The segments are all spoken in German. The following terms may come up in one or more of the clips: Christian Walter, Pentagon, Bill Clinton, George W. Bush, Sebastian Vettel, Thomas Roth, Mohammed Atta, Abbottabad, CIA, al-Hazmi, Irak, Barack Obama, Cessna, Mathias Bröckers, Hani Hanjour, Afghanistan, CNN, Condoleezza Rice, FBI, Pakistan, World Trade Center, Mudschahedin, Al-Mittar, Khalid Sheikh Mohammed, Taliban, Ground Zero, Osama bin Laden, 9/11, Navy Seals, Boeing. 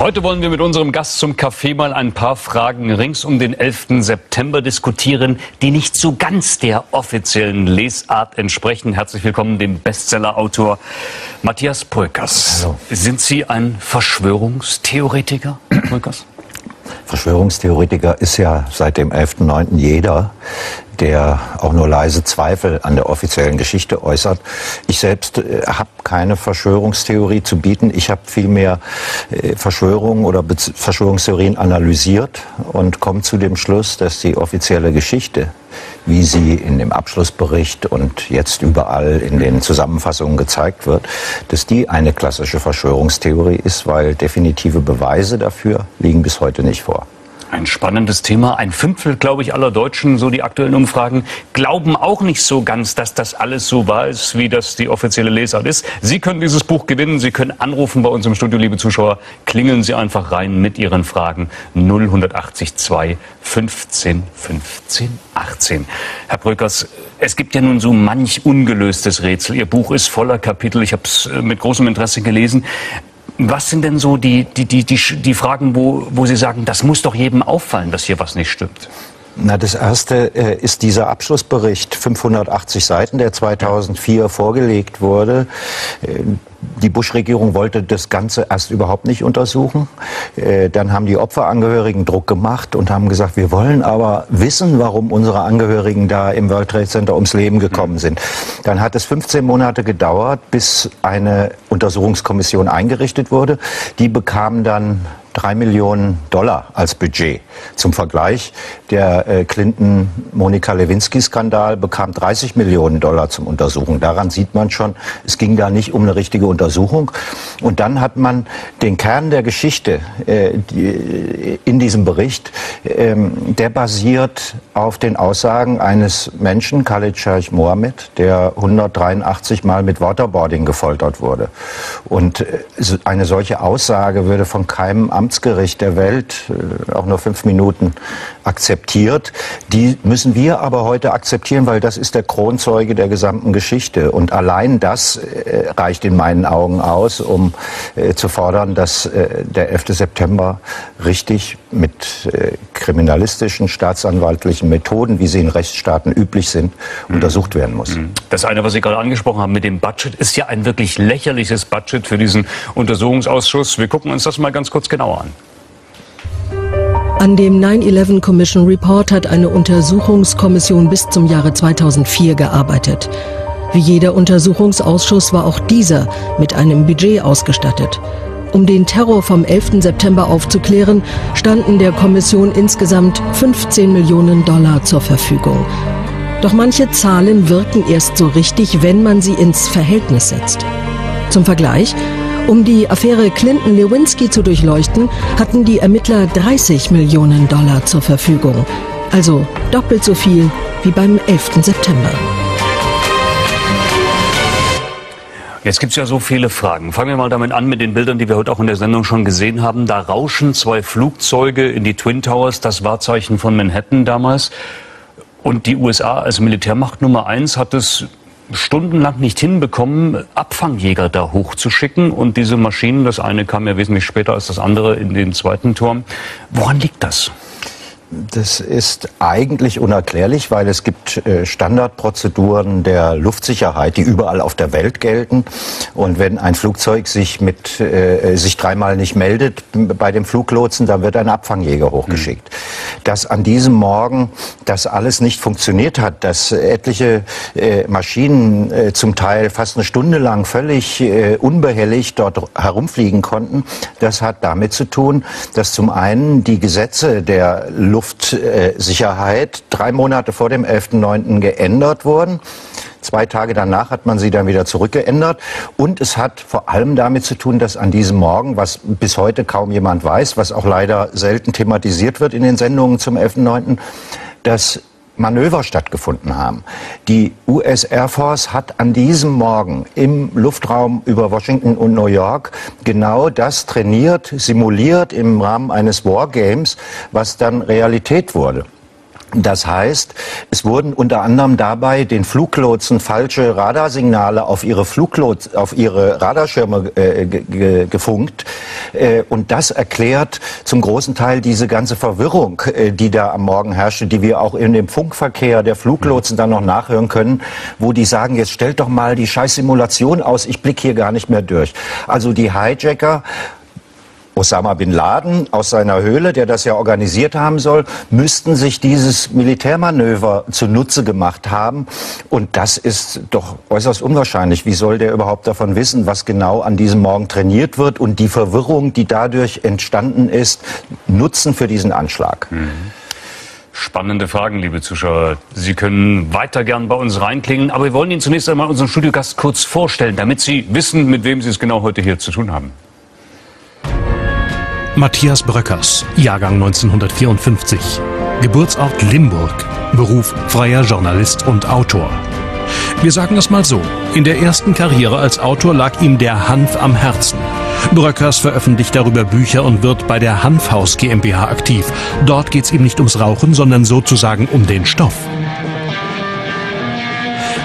Heute wollen wir mit unserem Gast zum Café mal ein paar Fragen rings um den 11. September diskutieren, die nicht so ganz der offiziellen Lesart entsprechen. Herzlich willkommen dem Bestsellerautor Mathias Bröckers. Hallo. Sind Sie ein Verschwörungstheoretiker, Herr Bröckers? Verschwörungstheoretiker ist ja seit dem 11.9. jeder, der auch nur leise Zweifel an der offiziellen Geschichte äußert. Ich selbst habe keine Verschwörungstheorie zu bieten. Ich habe vielmehr Verschwörungen oder Verschwörungstheorien analysiert und komme zu dem Schluss, dass die offizielle Geschichte, wie sie in dem Abschlussbericht und jetzt überall in den Zusammenfassungen gezeigt wird, dass die eine klassische Verschwörungstheorie ist, weil definitive Beweise dafür liegen bis heute nicht vor. Ein spannendes Thema. Ein Fünftel, glaube ich, aller Deutschen, so die aktuellen Umfragen, glauben auch nicht so ganz, dass das alles so wahr ist, wie das die offizielle Lesart ist. Sie können dieses Buch gewinnen. Sie können anrufen bei uns im Studio, liebe Zuschauer. Klingeln Sie einfach rein mit Ihren Fragen. 0180 2 15 15 18. Herr Bröckers, es gibt ja nun so manch ungelöstes Rätsel. Ihr Buch ist voller Kapitel. Ich habe es mit großem Interesse gelesen. Was sind denn so die Fragen, wo Sie sagen, das muss doch jedem auffallen, dass hier was nicht stimmt? Na, das erste ist dieser Abschlussbericht, 580 Seiten, der 2004 vorgelegt wurde. Die Bush-Regierung wollte das Ganze erst überhaupt nicht untersuchen. Dann haben die Opferangehörigen Druck gemacht und haben gesagt, wir wollen aber wissen, warum unsere Angehörigen da im World Trade Center ums Leben gekommen sind. Dann hat es 15 Monate gedauert, bis eine Untersuchungskommission eingerichtet wurde. Die bekamen dann $3 Millionen als Budget. Zum Vergleich, der Clinton-Monika-Lewinsky-Skandal bekam $30 Millionen zum Untersuchen. Daran sieht man schon, es ging da nicht um eine richtige Untersuchung. Und dann hat man den Kern der Geschichte in diesem Bericht, der basiert auf den Aussagen eines Menschen, Khalid Sheikh Mohammed, der 183 Mal mit Waterboarding gefoltert wurde. Und eine solche Aussage würde von keinem Amtsgericht der Welt auch nur 5 Minuten akzeptiert. Die müssen wir aber heute akzeptieren, weil das ist der Kronzeuge der gesamten Geschichte. Und allein das reicht in meinen Augen aus, um zu fordern, dass der 11. September richtig mit kriminalistischen, staatsanwaltlichen Methoden, wie sie in Rechtsstaaten üblich sind, untersucht werden muss. Das eine, was Sie gerade angesprochen haben mit dem Budget, ist ja ein wirklich lächerliches Budget für diesen Untersuchungsausschuss. Wir gucken uns das mal ganz kurz genauer an. An dem 9/11 Commission Report hat eine Untersuchungskommission bis zum Jahre 2004 gearbeitet. Wie jeder Untersuchungsausschuss war auch dieser mit einem Budget ausgestattet. Um den Terror vom 11. September aufzuklären, standen der Kommission insgesamt $15 Millionen zur Verfügung. Doch manche Zahlen wirken erst so richtig, wenn man sie ins Verhältnis setzt. Zum Vergleich, um die Affäre Clinton-Lewinsky zu durchleuchten, hatten die Ermittler $30 Millionen zur Verfügung. Also doppelt so viel wie beim 11. September. Jetzt gibt es ja so viele Fragen. Fangen wir mal damit an mit den Bildern, die wir heute auch in der Sendung schon gesehen haben. Da rauschen 2 Flugzeuge in die Twin Towers, das Wahrzeichen von Manhattan damals. Und die USA als Militärmacht Nummer 1 hat es stundenlang nicht hinbekommen, Abfangjäger da hochzuschicken. Und diese Maschinen, das eine kam ja wesentlich später als das andere in den zweiten Turm. Woran liegt das? Das ist eigentlich unerklärlich, weil es gibt Standardprozeduren der Luftsicherheit, die überall auf der Welt gelten. Und wenn ein Flugzeug sich sich 3-mal nicht meldet bei dem Fluglotsen, dann wird ein Abfangjäger hochgeschickt. Dass an diesem Morgen das alles nicht funktioniert hat, dass etliche Maschinen zum Teil fast eine Stunde lang völlig unbehelligt dort herumfliegen konnten, das hat damit zu tun, dass zum einen die Gesetze der Luftsicherheit 3 Monate vor dem 11.9. geändert wurden. 2 Tage danach hat man sie dann wieder zurückgeändert. Und es hat vor allem damit zu tun, dass an diesem Morgen, was bis heute kaum jemand weiß, was auch leider selten thematisiert wird in den Sendungen zum 11.9., dass Manöver stattgefunden haben. Die US Air Force hat an diesem Morgen im Luftraum über Washington und New York genau das trainiert, simuliert im Rahmen eines Wargames, was dann Realität wurde. Das heißt, es wurden unter anderem dabei den Fluglotsen falsche Radarsignale auf ihre Radarschirme gefunkt, Und das erklärt zum großen Teil diese ganze Verwirrung, die da am Morgen herrschte, die wir auch in dem Funkverkehr der Fluglotsen dann noch nachhören können, wo die sagen, jetzt stellt doch mal die Scheiß-Simulation aus, ich blicke hier gar nicht mehr durch. Also die Hijacker, Osama bin Laden aus seiner Höhle, der das ja organisiert haben soll, müssten sich dieses Militärmanöver zunutze gemacht haben. Und das ist doch äußerst unwahrscheinlich. Wie soll der überhaupt davon wissen, was genau an diesem Morgen trainiert wird und die Verwirrung, die dadurch entstanden ist, nutzen für diesen Anschlag? Mhm. Spannende Fragen, liebe Zuschauer. Sie können weiter gern bei uns reinklingen, aber wir wollen Ihnen zunächst einmal unseren Studiogast kurz vorstellen, damit Sie wissen, mit wem Sie es genau heute hier zu tun haben. Mathias Bröckers, Jahrgang 1954, Geburtsort Limburg, Beruf freier Journalist und Autor. Wir sagen es mal so, in der ersten Karriere als Autor lag ihm der Hanf am Herzen. Bröckers veröffentlicht darüber Bücher und wird bei der Hanfhaus GmbH aktiv. Dort geht es ihm nicht ums Rauchen, sondern sozusagen um den Stoff.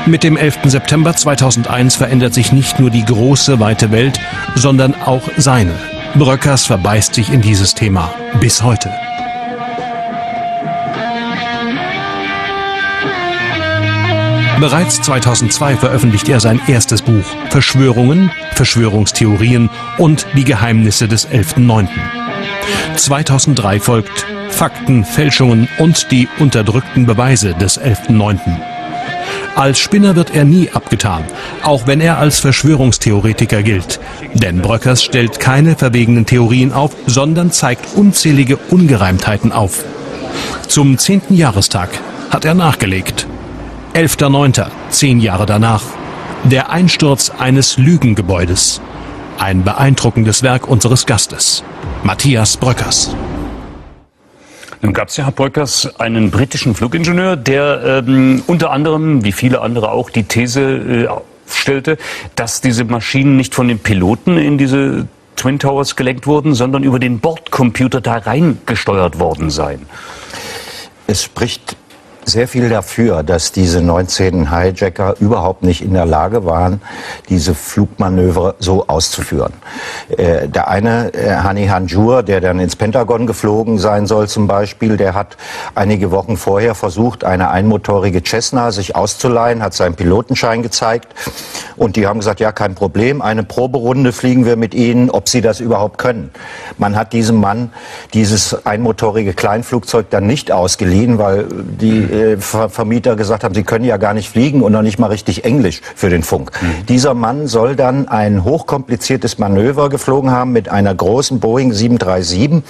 Mit dem 11. September 2001 verändert sich nicht nur die große, weite Welt, sondern auch seine. Bröckers verbeißt sich in dieses Thema bis heute. Bereits 2002 veröffentlicht er sein erstes Buch Verschwörungen, Verschwörungstheorien und die Geheimnisse des 11.9. 2003 folgt Fakten, Fälschungen und die unterdrückten Beweise des 11.9. Als Spinner wird er nie abgetan, auch wenn er als Verschwörungstheoretiker gilt. Denn Bröckers stellt keine verwegenen Theorien auf, sondern zeigt unzählige Ungereimtheiten auf. Zum 10. Jahrestag hat er nachgelegt. 11.9., 10 Jahre danach. Der Einsturz eines Lügengebäudes. Ein beeindruckendes Werk unseres Gastes, Mathias Bröckers. Nun gab es ja, Herr Bröckers, einen britischen Flugingenieur, der unter anderem, wie viele andere auch, die These aufstellte, dass diese Maschinen nicht von den Piloten in diese Twin Towers gelenkt wurden, sondern über den Bordcomputer da reingesteuert worden seien. Es spricht sehr viel dafür, dass diese 19 Hijacker überhaupt nicht in der Lage waren, diese Flugmanöver so auszuführen. Der eine, Hani Hanjour, der dann ins Pentagon geflogen sein soll zum Beispiel, der hat einige Wochen vorher versucht, eine einmotorige Cessna sich auszuleihen, hat seinen Pilotenschein gezeigt und die haben gesagt, ja, kein Problem, eine Proberunde fliegen wir mit Ihnen, ob Sie das überhaupt können. Man hat diesem Mann dieses einmotorige Kleinflugzeug dann nicht ausgeliehen, weil die Vermieter gesagt haben, sie können ja gar nicht fliegen und noch nicht mal richtig Englisch für den Funk. Mhm. Dieser Mann soll dann ein hochkompliziertes Manöver geflogen haben mit einer großen Boeing 737,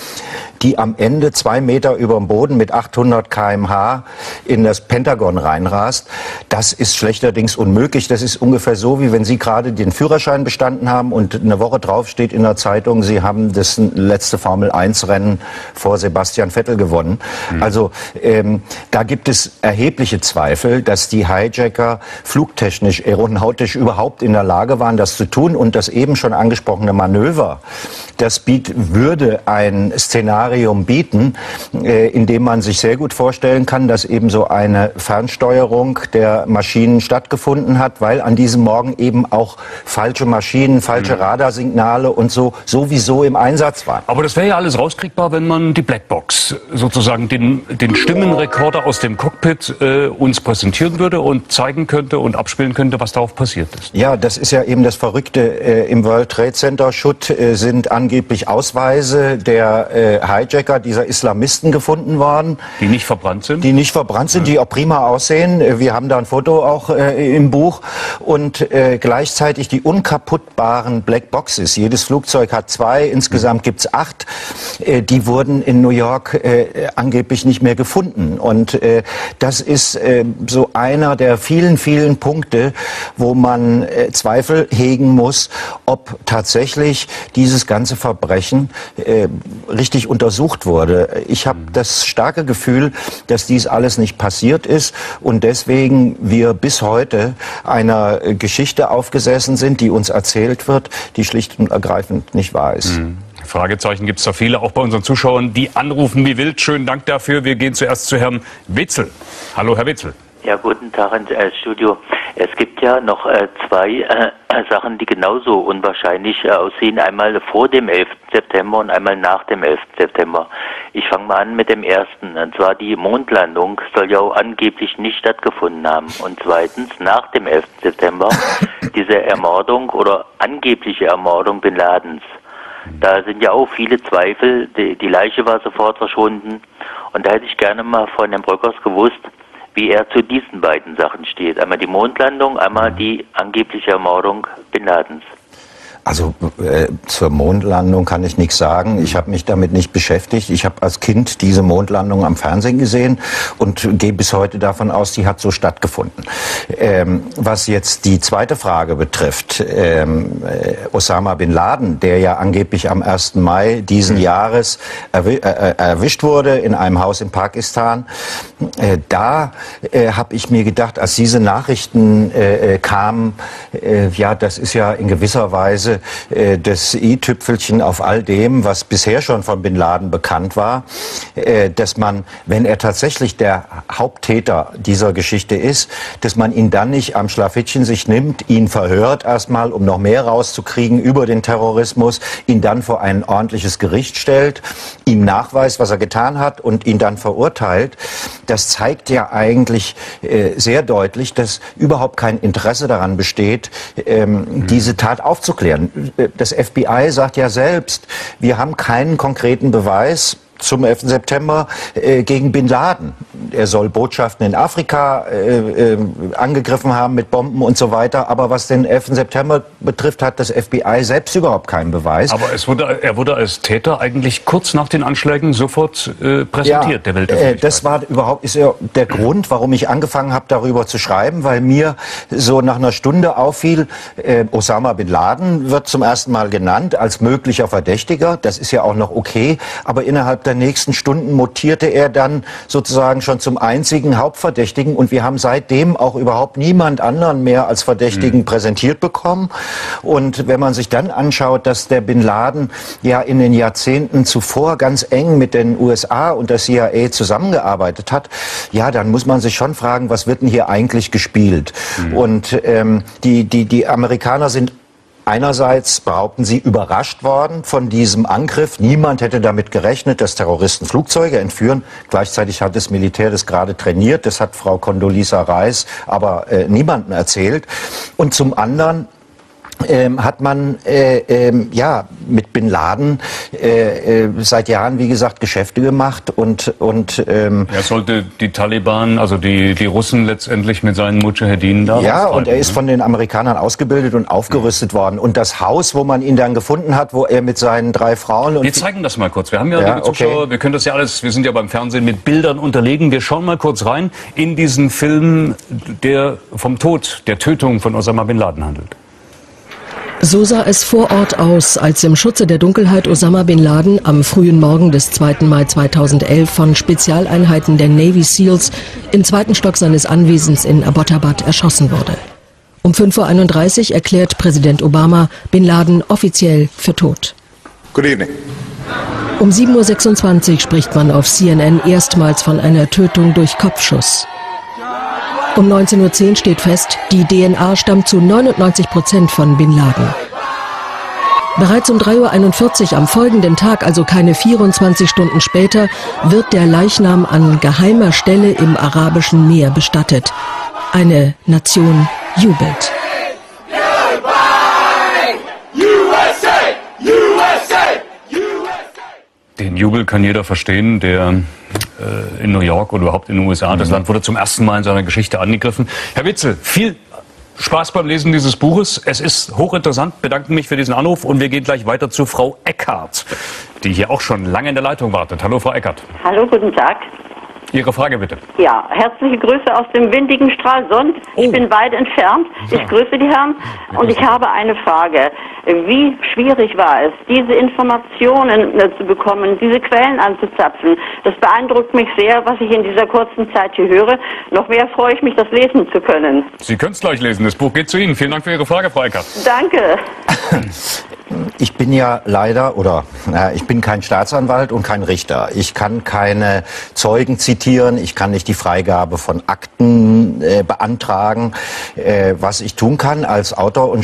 die am Ende 2 Meter über dem Boden mit 800 km/h in das Pentagon reinrast. Das ist schlechterdings unmöglich. Das ist ungefähr so, wie wenn Sie gerade den Führerschein bestanden haben und eine Woche drauf steht in der Zeitung, Sie haben das letzte Formel-1-Rennen vor Sebastian Vettel gewonnen. Mhm. Also da gibt es erhebliche Zweifel, dass die Hijacker flugtechnisch, aeronautisch überhaupt in der Lage waren, das zu tun. Und das eben schon angesprochene Manöver, das würde ein Szenarium bieten, in dem man sich sehr gut vorstellen kann, dass eben so eine Fernsteuerung der Maschinen stattgefunden hat, weil an diesem Morgen eben auch falsche Maschinen, falsche Radarsignale und so sowieso im Einsatz waren. Aber das wäre ja alles rauskriegbar, wenn man die Blackbox sozusagen, den Stimmenrekorder aus dem Cockpit uns präsentieren würde und zeigen könnte und abspielen könnte, was darauf passiert ist. Ja, das ist ja eben das Verrückte. Im World Trade Center Schutt sind angeblich Ausweise der Hijacker, dieser Islamisten, gefunden worden. Die nicht verbrannt sind? Die nicht verbrannt sind, ja. Die auch prima aussehen. Wir haben da ein Foto auch im Buch. Und gleichzeitig die unkaputtbaren Blackboxes. Jedes Flugzeug hat 2, insgesamt gibt es 8. Die wurden in New York angeblich nicht mehr gefunden. Und das ist so einer der vielen, vielen Punkte, wo man Zweifel hegen muss, ob tatsächlich dieses ganze Verbrechen richtig untersucht wurde. Ich habe das starke Gefühl, dass dies alles nicht passiert ist und deswegen wir bis heute einer Geschichte aufgesessen sind, die uns erzählt wird, die schlicht und ergreifend nicht wahr ist. Mhm. Fragezeichen gibt es da viele, auch bei unseren Zuschauern, die anrufen wie wild. Schönen Dank dafür. Wir gehen zuerst zu Herrn Witzel. Hallo, Herr Witzel. Ja, guten Tag ins Studio. Es gibt ja noch zwei Sachen, die genauso unwahrscheinlich aussehen. Einmal vor dem 11. September und einmal nach dem 11. September. Ich fange mal an mit dem ersten. Und zwar die Mondlandung soll ja auch angeblich nicht stattgefunden haben. Und zweitens, nach dem 11. September, diese Ermordung oder angebliche Ermordung Bin Ladens. Da sind ja auch viele Zweifel. Die Leiche war sofort verschwunden. Und da hätte ich gerne mal von Herrn Bröckers gewusst, wie er zu diesen beiden Sachen steht. Einmal die Mondlandung, einmal die angebliche Ermordung Bin Ladens. Also zur Mondlandung kann ich nichts sagen. Ich habe mich damit nicht beschäftigt. Ich habe als Kind diese Mondlandung am Fernsehen gesehen und gehe bis heute davon aus, die hat so stattgefunden. Was jetzt die zweite Frage betrifft, Osama bin Laden, der ja angeblich am 1. Mai diesen Jahres erwischt wurde in einem Haus in Pakistan, da habe ich mir gedacht, als diese Nachrichten kamen, ja, das ist ja in gewisser Weise das i-Tüpfelchen auf all dem, was bisher schon von Bin Laden bekannt war, dass man, wenn er tatsächlich der Haupttäter dieser Geschichte ist, dass man ihn dann nicht am Schlafittchen sich nimmt, ihn verhört erstmal, um noch mehr rauszukriegen über den Terrorismus, ihn dann vor ein ordentliches Gericht stellt, ihm nachweist, was er getan hat und ihn dann verurteilt. Das zeigt ja eigentlich sehr deutlich, dass überhaupt kein Interesse daran besteht, diese Tat aufzuklären. Das FBI sagt ja selbst, wir haben keinen konkreten Beweis zum 11. September gegen Bin Laden. Er soll Botschaften in Afrika angegriffen haben mit Bomben und so weiter. Aber was den 11. September betrifft, hat das FBI selbst überhaupt keinen Beweis. Aber er wurde als Täter eigentlich kurz nach den Anschlägen sofort präsentiert, ja, der Weltöffentlichkeit. Das war überhaupt ist ja der Grund, warum ich angefangen habe, darüber zu schreiben, weil mir so nach einer Stunde auffiel, Osama Bin Laden wird zum ersten Mal genannt als möglicher Verdächtiger. Das ist ja auch noch okay, aber innerhalb der nächsten Stunden mutierte er dann sozusagen schon zum einzigen Hauptverdächtigen und wir haben seitdem auch überhaupt niemand anderen mehr als Verdächtigen präsentiert bekommen. Und wenn man sich dann anschaut, dass der Bin Laden ja in den Jahrzehnten zuvor ganz eng mit den USA und der CIA zusammengearbeitet hat, ja, dann muss man sich schon fragen, was wird denn hier eigentlich gespielt? Und die Amerikaner sind einerseits, behaupten sie, überrascht worden von diesem Angriff. Niemand hätte damit gerechnet, dass Terroristen Flugzeuge entführen. Gleichzeitig hat das Militär das gerade trainiert. Das hat Frau Condoleezza Rice aber niemandem erzählt. Und zum anderen hat man ja mit Bin Laden seit Jahren, wie gesagt, Geschäfte gemacht und er sollte die Taliban, also die Russen letztendlich mit seinen Mudschahedin da ja, und er ist von den Amerikanern ausgebildet und aufgerüstet worden. Und das Haus, wo man ihn dann gefunden hat, wo er mit seinen 3 Frauen und wir zeigen das mal kurz. Wir haben ja liebe Zuschauer, okay. Wir können das ja alles, wir sind ja beim Fernsehen mit Bildern unterlegen. Wir schauen mal kurz rein in diesen Film, der vom Tod, der Tötung von Osama Bin Laden handelt. So sah es vor Ort aus, als im Schutze der Dunkelheit Osama Bin Laden am frühen Morgen des 2. Mai 2011 von Spezialeinheiten der Navy Seals im zweiten Stock seines Anwesens in Abbottabad erschossen wurde. Um 5:31 Uhr erklärt Präsident Obama Bin Laden offiziell für tot. Good evening. Um 7:26 Uhr spricht man auf CNN erstmals von einer Tötung durch Kopfschuss. Um 19:10 Uhr steht fest, die DNA stammt zu 99% von Bin Laden. Bereits um 3:41 Uhr am folgenden Tag, also keine 24 Stunden später, wird der Leichnam an geheimer Stelle im Arabischen Meer bestattet. Eine Nation jubelt. Den Jubel kann jeder verstehen, der in New York oder überhaupt in den USA, das Land wurde zum ersten Mal in seiner Geschichte angegriffen. Herr Witzel, viel Spaß beim Lesen dieses Buches. Es ist hochinteressant. Bedanke mich für diesen Anruf und wir gehen gleich weiter zu Frau Eckhardt, die hier auch schon lange in der Leitung wartet. Hallo, Frau Eckhardt. Hallo, guten Tag. Ihre Frage bitte. Ja, herzliche Grüße aus dem windigen Stralsund. Oh. Ich bin weit entfernt. Ja. Ich grüße die Herren und ich habe eine Frage. Wie schwierig war es, diese Informationen zu bekommen, diese Quellen anzuzapfen? Das beeindruckt mich sehr, was ich in dieser kurzen Zeit hier höre. Noch mehr freue ich mich, das lesen zu können. Sie können es gleich lesen. Das Buch geht zu Ihnen. Vielen Dank für Ihre Frage, Frau Eckhardt. Danke. Ich bin ja leider, ich bin kein Staatsanwalt und kein Richter. Ich kann keine Zeugen zitieren, ich kann nicht die Freigabe von Akten beantragen. Was ich tun kann als Autor und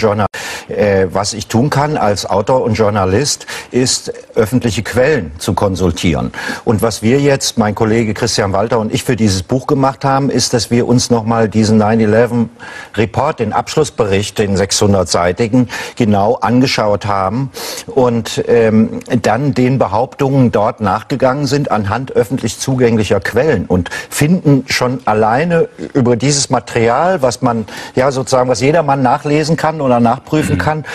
Journalist, ist, öffentliche Quellen zu konsultieren. Und was wir jetzt, mein Kollege Christian Walter und ich, für dieses Buch gemacht haben, ist, dass wir uns nochmal diesen 9/11-Report, den Abschlussbericht, den 600-seitigen, genau angeschaut haben und dann den Behauptungen dort nachgegangen sind anhand öffentlich zugänglicher Quellen und finden schon alleine über dieses Material, was man ja sozusagen, was jedermann nachlesen kann oder nachprüfen kann,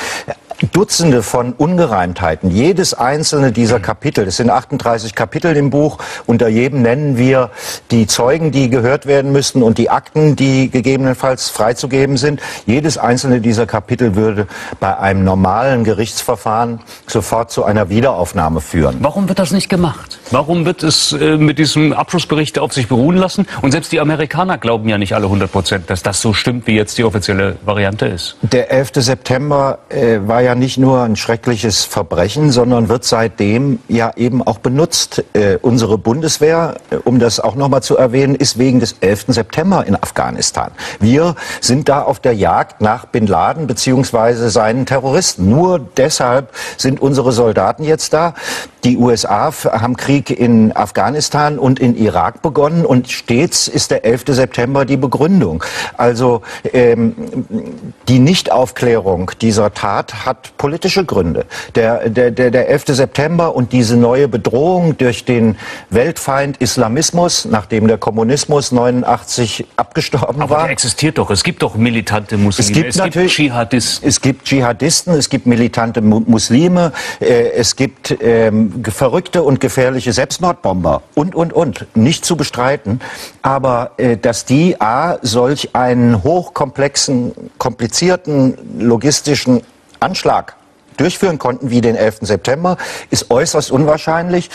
Dutzende von Ungereimtheiten. Jedes einzelne dieser Kapitel, es sind 38 Kapitel im Buch, unter jedem nennen wir die Zeugen, die gehört werden müssten und die Akten, die gegebenenfalls freizugeben sind. Jedes einzelne dieser Kapitel würde bei einem normalen Gerichtsverfahren sofort zu einer Wiederaufnahme führen. Warum wird das nicht gemacht? Warum wird es mit diesem Abschlussbericht auf sich beruhen lassen? Und selbst die Amerikaner glauben ja nicht alle 100%, dass das so stimmt, wie jetzt die offizielle Variante ist. Der 11. September war ja nicht nur ein schreckliches Verbrechen, sondern wird seitdem ja eben auch benutzt. Unsere Bundeswehr, um das auch nochmal zu erwähnen, ist wegen des 11. September in Afghanistan. Wir sind da auf der Jagd nach Bin Laden bzw. seinen Terroristen. Nur deshalb sind unsere Soldaten jetzt da. Die USA haben Krieg in Afghanistan und in Irak begonnen und stets ist der 11. September die Begründung. Also die Nichtaufklärung dieser Tat hat politische Gründe. Der 11. September und diese neue Bedrohung durch den Weltfeind Islamismus, nachdem der Kommunismus 89 abgestorben war. Aber der existiert doch. Es gibt doch militante Muslime. Es gibt Dschihadisten, es gibt militante Muslime, es gibt verrückte und gefährliche Selbstmordbomber und. Nicht zu bestreiten, aber dass die solch einen hochkomplexen, komplizierten logistischen Anschlag durchführen konnten wie den 11. September, ist äußerst unwahrscheinlich.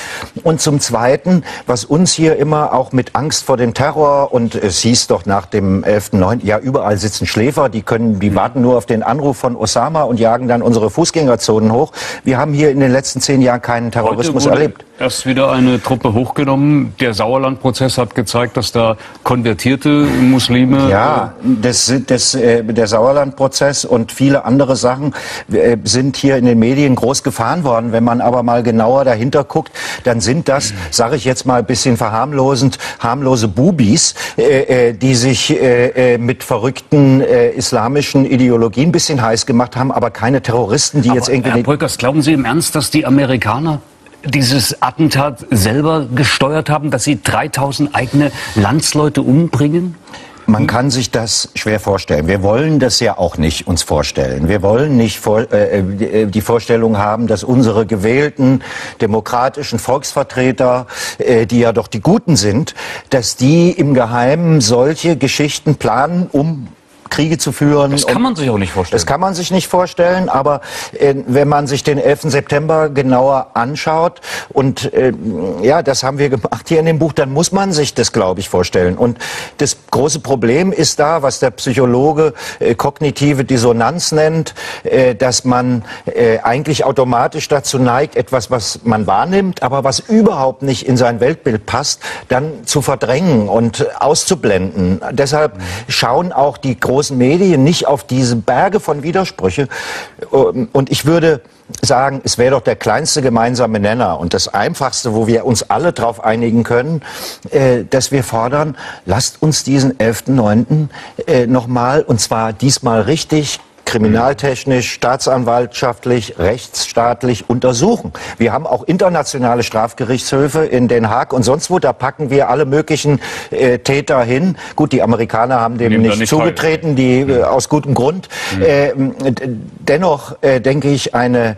Und zum Zweiten, was uns hier immer auch mit Angst vor dem Terror, und es hieß doch nach dem 11.9., ja überall sitzen Schläfer, die warten nur auf den Anruf von Osama und jagen dann unsere Fußgängerzonen hoch. Wir haben hier in den letzten 10 Jahren keinen Terrorismus erlebt. Erst wieder eine Truppe hochgenommen. Der Sauerland-Prozess hat gezeigt, dass da konvertierte Muslime... Ja, der Sauerland-Prozess und viele andere Sachen sind hier in den Medien groß gefahren worden. Wenn man aber mal genauer dahinter guckt, dann sind das, sage ich jetzt mal ein bisschen verharmlosend, harmlose Bubis, die sich mit verrückten islamischen Ideologien ein bisschen heiß gemacht haben, aber keine Terroristen, die aber jetzt irgendwie... Herr Bröckers, glauben Sie im Ernst, dass die Amerikaner dieses Attentat selber gesteuert haben, dass sie 3000 eigene Landsleute umbringen? Man kann sich das schwer vorstellen. Wir wollen das ja auch nicht uns vorstellen. Wir wollen nicht die Vorstellung haben, dass unsere gewählten demokratischen Volksvertreter, die ja doch die Guten sind, dass die im Geheimen solche Geschichten planen, um Kriege zu führen. Das kann man sich auch nicht vorstellen. Das kann man sich nicht vorstellen, aber wenn man sich den 11. September genauer anschaut und ja, das haben wir gemacht hier in dem Buch, dann muss man sich das, glaube ich, vorstellen. Und das große Problem ist da, was der Psychologe kognitive Dissonanz nennt, dass man eigentlich automatisch dazu neigt, etwas, was man wahrnimmt, aber was überhaupt nicht in sein Weltbild passt, dann zu verdrängen und auszublenden. Deshalb schauen auch die großen Medien nicht auf diese Berge von Widersprüche. Und ich würde sagen, es wäre doch der kleinste gemeinsame Nenner und das Einfachste, wo wir uns alle drauf einigen können, dass wir fordern, lasst uns diesen 11.9. nochmal, und zwar diesmal richtig, kriminaltechnisch, staatsanwaltschaftlich, rechtsstaatlich untersuchen. Wir haben auch internationale Strafgerichtshöfe in Den Haag und sonst wo, da packen wir alle möglichen Täter hin. Gut, die Amerikaner haben dem nicht zugetreten, aus gutem Grund. Dennoch denke ich, eine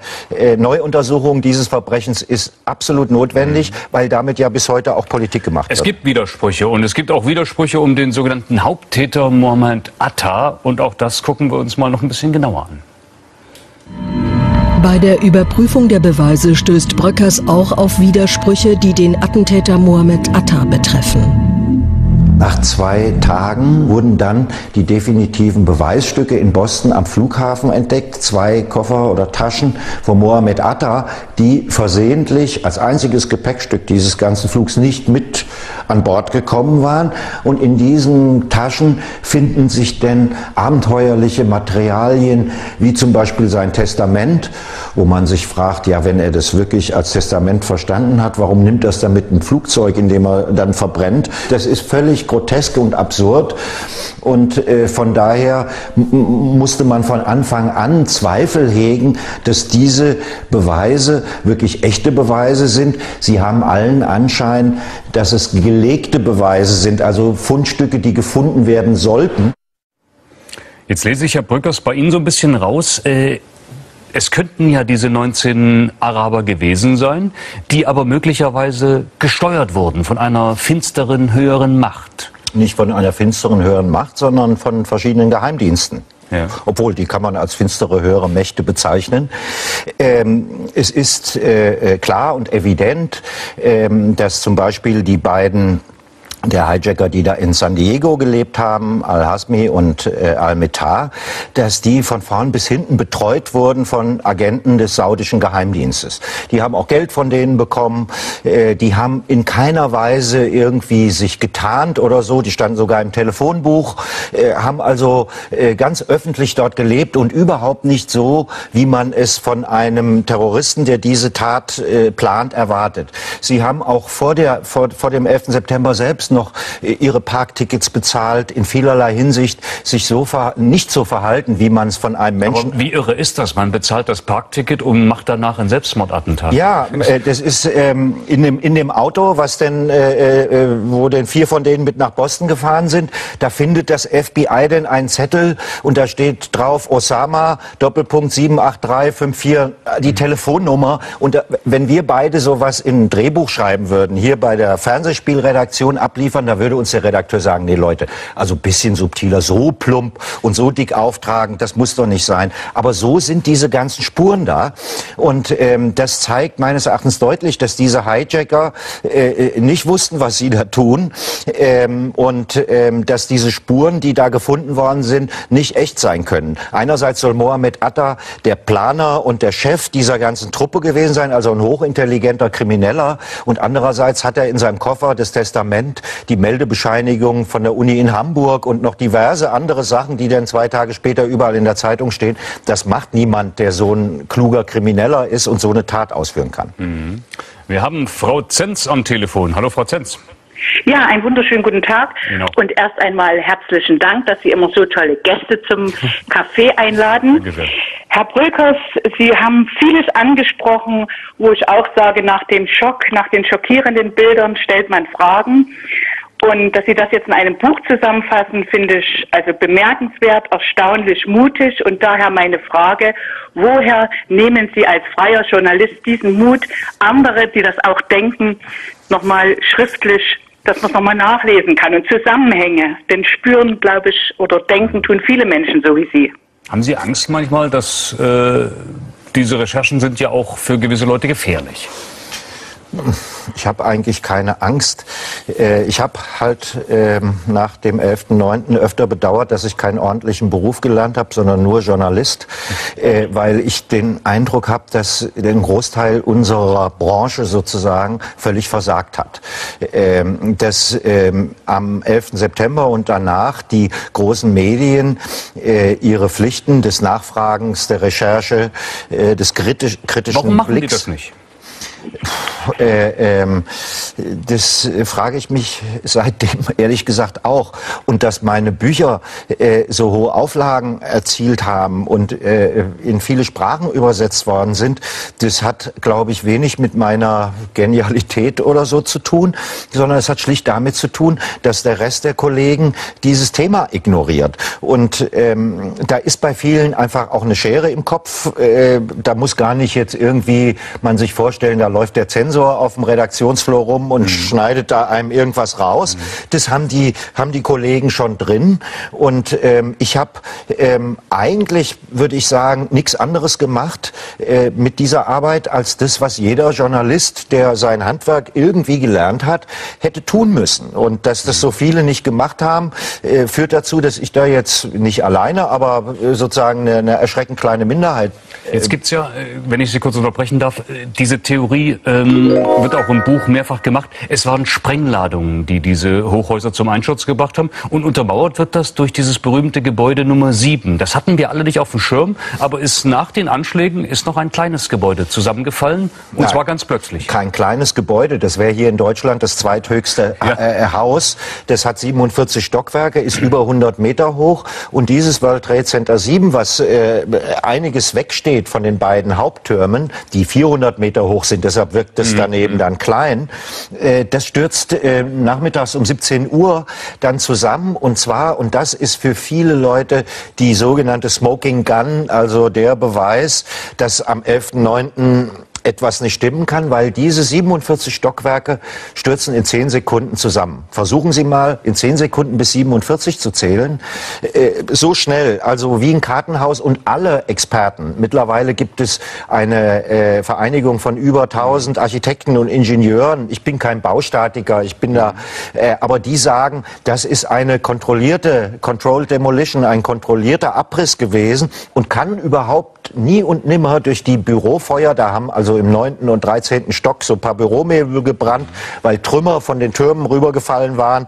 Neuuntersuchung dieses Verbrechens ist absolut notwendig, weil damit ja bis heute auch Politik gemacht wird. Es gibt Widersprüche und es gibt auch Widersprüche um den sogenannten Haupttäter Mohammed Atta und auch das gucken wir uns mal noch ein bisschen genauer an. Bei der Überprüfung der Beweise stößt Bröckers auch auf Widersprüche, die den Attentäter Mohammed Atta betreffen. Nach 2 Tagen wurden dann die definitiven Beweisstücke in Boston am Flughafen entdeckt. 2 Koffer oder Taschen von Mohammed Atta, die versehentlich als einziges Gepäckstück dieses ganzen Flugs nicht mit an Bord gekommen waren. Und in diesen Taschen finden sich denn abenteuerliche Materialien, wie zum Beispiel sein Testament, wo man sich fragt, ja, wenn er das wirklich als Testament verstanden hat, warum nimmt er es dann mit einem Flugzeug, in dem er dann verbrennt? Das ist völlig grotesk und absurd. Und von daher musste man von Anfang an Zweifel hegen, dass diese Beweise wirklich echte Beweise sind. Sie haben allen Anschein, dass es gelegte Beweise sind, also Fundstücke, die gefunden werden sollten. Jetzt lese ich, Herr Bröckers, bei Ihnen so ein bisschen raus. Es könnten ja diese 19 Araber gewesen sein, die aber möglicherweise gesteuert wurden von einer finsteren, höheren Macht. Nicht von einer finsteren, höheren Macht, sondern von verschiedenen Geheimdiensten. Ja. Obwohl, die kann man als finstere, höhere Mächte bezeichnen. Es ist klar und evident, dass zum Beispiel die beiden der Hijacker, die da in San Diego gelebt haben, al-Hazmi und al-Mittar, dass die von vorn bis hinten betreut wurden von Agenten des saudischen Geheimdienstes. Die haben auch Geld von denen bekommen, die haben in keiner Weise irgendwie sich getarnt oder so, die standen sogar im Telefonbuch, haben also ganz öffentlich dort gelebt und überhaupt nicht so, wie man es von einem Terroristen, der diese Tat plant, erwartet. Sie haben auch vor dem 11. September selbst noch ihre Parktickets bezahlt, in vielerlei Hinsicht sich so nicht so verhalten, wie man es von einem Menschen... Aber wie irre ist das? Man bezahlt das Parkticket und macht danach ein Selbstmordattentat. Ja, das ist in dem Auto, was denn, wo denn 4 von denen mit nach Boston gefahren sind, da findet das FBI denn einen Zettel und da steht drauf Osama, Doppelpunkt 78354, die Telefonnummer. Und da, wenn wir beide sowas in ein Drehbuch schreiben würden, hier bei der Fernsehspielredaktion abliefern, da würde uns der Redakteur sagen, nee Leute, also ein bisschen subtiler, so plump und so dick auftragen, das muss doch nicht sein. Aber so sind diese ganzen Spuren da und das zeigt meines Erachtens deutlich, dass diese Hijacker nicht wussten, was sie da tun dass diese Spuren, die da gefunden worden sind, nicht echt sein können. Einerseits soll Mohammed Atta der Planer und der Chef dieser ganzen Truppe gewesen sein, also ein hochintelligenter Krimineller, und andererseits hat er in seinem Koffer das Testament, die Meldebescheinigung von der Uni in Hamburg und noch diverse andere Sachen, die dann 2 Tage später überall in der Zeitung stehen. Das macht niemand, der so ein kluger Krimineller ist und so eine Tat ausführen kann. Mhm. Wir haben Frau Zenz am Telefon. Hallo, Frau Zenz. Ja, einen wunderschönen guten Tag. Genau. Und erst einmal herzlichen Dank, dass Sie immer so tolle Gäste zum Kaffee einladen. Danke sehr. Herr Bröckers, Sie haben vieles angesprochen, wo ich auch sage, nach dem Schock, nach den schockierenden Bildern stellt man Fragen. Und dass Sie das jetzt in einem Buch zusammenfassen, finde ich also bemerkenswert, erstaunlich mutig. Und daher meine Frage, woher nehmen Sie als freier Journalist diesen Mut, andere, die das auch denken, nochmal schriftlich, dass man es nochmal nachlesen kann und Zusammenhänge? Denn spüren, glaube ich, oder denken tun viele Menschen so wie Sie. Haben Sie Angst manchmal, dass diese Recherchen sind ja auch für gewisse Leute gefährlich? Ich habe eigentlich keine Angst. Ich habe halt nach dem 11.9. öfter bedauert, dass ich keinen ordentlichen Beruf gelernt habe, sondern nur Journalist, weil ich den Eindruck habe, dass den Großteil unserer Branche sozusagen völlig versagt hat. Dass am 11. September und danach die großen Medien ihre Pflichten des Nachfragens, der Recherche, des kritischen Blicks... Warum machen die das nicht? Das frage ich mich seitdem ehrlich gesagt auch. Und dass meine Bücher so hohe Auflagen erzielt haben und in viele Sprachen übersetzt worden sind, das hat, glaube ich, wenig mit meiner Genialität oder so zu tun, sondern es hat schlicht damit zu tun, dass der Rest der Kollegen dieses Thema ignoriert. Und da ist bei vielen einfach auch eine Schere im Kopf. Da muss gar nicht jetzt irgendwie man sich vorstellen, da läuft der Zensor auf dem Redaktionsflur rum rum und schneidet da einem irgendwas raus. Das haben die Kollegen schon drin. Und ich habe eigentlich, würde ich sagen, nichts anderes gemacht mit dieser Arbeit, als das, was jeder Journalist, der sein Handwerk irgendwie gelernt hat, hätte tun müssen. Und dass das so viele nicht gemacht haben, führt dazu, dass ich da jetzt nicht alleine, aber sozusagen eine erschreckend kleine Minderheit. Jetzt gibt es ja, wenn ich Sie kurz unterbrechen darf, diese Theorie wird auch im Buch mehrfach gemacht. Es waren Sprengladungen, die diese Hochhäuser zum Einsturz gebracht haben. Und untermauert wird das durch dieses berühmte Gebäude Nummer 7. Das hatten wir alle nicht auf dem Schirm, aber ist nach den Anschlägen ist noch ein kleines Gebäude zusammengefallen. Und nein, zwar ganz plötzlich. Kein kleines Gebäude. Das wäre hier in Deutschland das zweithöchste Haus. Das hat 47 Stockwerke, ist über 100 Meter hoch. Und dieses World Trade Center 7, was einiges wegsteht von den beiden Haupttürmen, die 400 Meter hoch sind, deshalb wirkt das daneben dann klein, das stürzt nachmittags um 17 Uhr dann zusammen, und zwar, und das ist für viele Leute die sogenannte Smoking Gun, also der Beweis, dass am 11.9. etwas nicht stimmen kann, weil diese 47 Stockwerke stürzen in 10 Sekunden zusammen. Versuchen Sie mal, in 10 Sekunden bis 47 zu zählen. So schnell, also wie ein Kartenhaus, und alle Experten. Mittlerweile gibt es eine Vereinigung von über 1000 Architekten und Ingenieuren. Ich bin kein Baustatiker, ich bin da, aber die sagen, das ist eine kontrollierte, Controlled Demolition, ein kontrollierter Abriss gewesen und kann überhaupt nie und nimmer durch die Bürofeuer, da haben also im 9. und 13. Stock so ein paar Büromöbel gebrannt, weil Trümmer von den Türmen rübergefallen waren.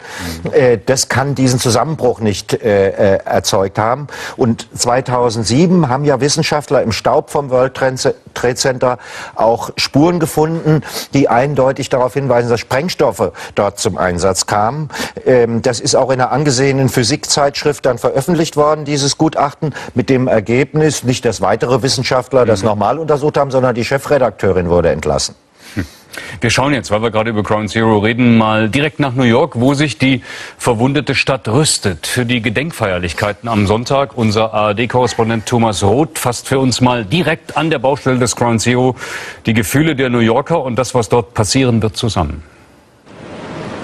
Das kann diesen Zusammenbruch nicht erzeugt haben. Und 2007 haben ja Wissenschaftler im Staub vom World Trade Center auch Spuren gefunden, die eindeutig darauf hinweisen, dass Sprengstoffe dort zum Einsatz kamen. Das ist auch in einer angesehenen Physikzeitschrift dann veröffentlicht worden, dieses Gutachten, mit dem Ergebnis, nicht, dass weitere Wissenschaftler das nochmal untersucht haben, sondern die Chefredakteurin wurde entlassen. Wir schauen jetzt, weil wir gerade über Ground Zero reden, mal direkt nach New York, wo sich die verwundete Stadt rüstet. Für die Gedenkfeierlichkeiten am Sonntag unser ARD-Korrespondent Thomas Roth fasst für uns mal direkt an der Baustelle des Ground Zero die Gefühle der New Yorker und das, was dort passieren wird, zusammen.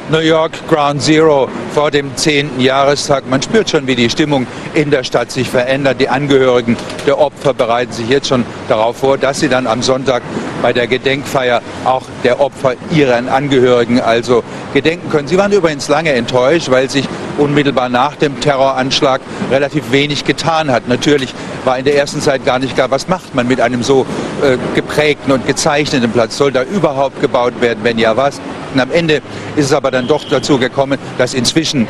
New York, Ground Zero, vor dem 10. Jahrestag. Man spürt schon, wie die Stimmung in der Stadt sich verändert. Die Angehörigen der Opfer bereiten sich jetzt schon darauf vor, dass sie dann am Sonntag bei der Gedenkfeier auch der Opfer ihren Angehörigen also gedenken können. Sie waren übrigens lange enttäuscht, weil sich unmittelbar nach dem Terroranschlag relativ wenig getan hat. Natürlich war in der ersten Zeit gar nicht klar, was macht man mit einem so geprägten und gezeichneten Platz. Soll da überhaupt gebaut werden? Wenn ja, was? Und am Ende ist es aber dann doch dazu gekommen, dass inzwischen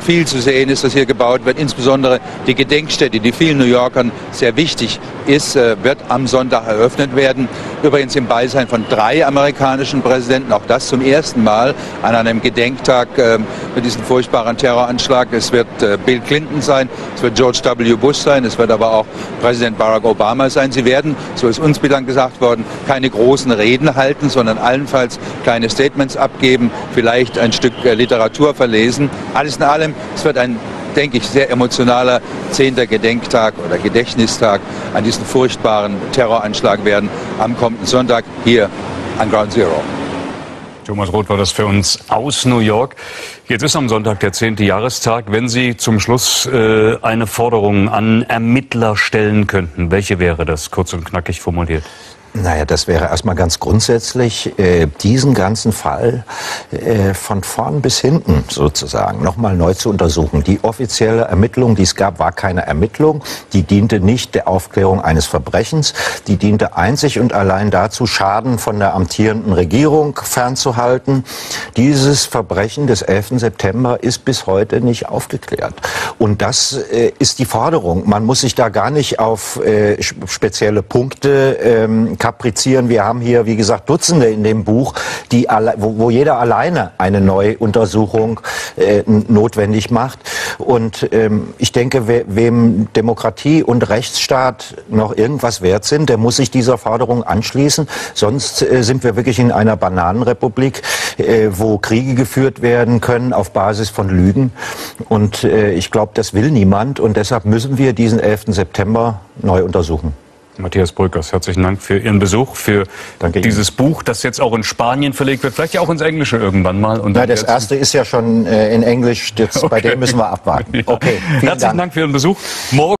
viel zu sehen ist, was hier gebaut wird. Insbesondere die Gedenkstätte, die vielen New Yorkern sehr wichtig ist, wird am Sonntag eröffnet werden. Übrigens im Beisein von 3 amerikanischen Präsidenten, auch das zum ersten Mal an einem Gedenktag mit diesem furchtbaren Terroranschlag. Es wird Bill Clinton sein, es wird George W. Bush sein, es wird aber auch Präsident Barack Obama sein. Sie werden, so ist uns bislang gesagt worden, keine großen Reden halten, sondern allenfalls kleine Statements abgeben, vielleicht ein Stück Literatur verlesen. Alles in allem, es wird ein, denke ich, sehr emotionaler 10. Gedenktag oder Gedächtnistag an diesen furchtbaren Terroranschlag werden am kommenden Sonntag hier an Ground Zero. Thomas Roth war das für uns aus New York. Jetzt ist am Sonntag der 10. Jahrestag. Wenn Sie zum Schluss eine Forderung an Ermittler stellen könnten, welche wäre das? Kurz und knackig formuliert. Naja, das wäre erstmal ganz grundsätzlich, diesen ganzen Fall von vorn bis hinten sozusagen nochmal neu zu untersuchen. Die offizielle Ermittlung, die es gab, war keine Ermittlung. Die diente nicht der Aufklärung eines Verbrechens. Die diente einzig und allein dazu, Schaden von der amtierenden Regierung fernzuhalten. Dieses Verbrechen des 11. September ist bis heute nicht aufgeklärt. Und das ist die Forderung. Man muss sich da gar nicht auf spezielle Punkte kaprizieren. Wir haben hier, wie gesagt, Dutzende in dem Buch, die wo jeder alleine eine Neuuntersuchung notwendig macht. Und ich denke, wem Demokratie und Rechtsstaat noch irgendwas wert sind, der muss sich dieser Forderung anschließen. Sonst sind wir wirklich in einer Bananenrepublik, wo Kriege geführt werden können auf Basis von Lügen. Und ich glaube, das will niemand. Und deshalb müssen wir diesen 11. September neu untersuchen. Mathias Bröckers, herzlichen Dank für Ihren Besuch, für dieses Buch, das jetzt auch in Spanien verlegt wird, vielleicht ja auch ins Englische irgendwann mal. Und ja, das erste ist ja schon in Englisch, bei dem müssen wir abwarten. Ja. Okay, herzlichen Dank für Ihren Besuch. Morgen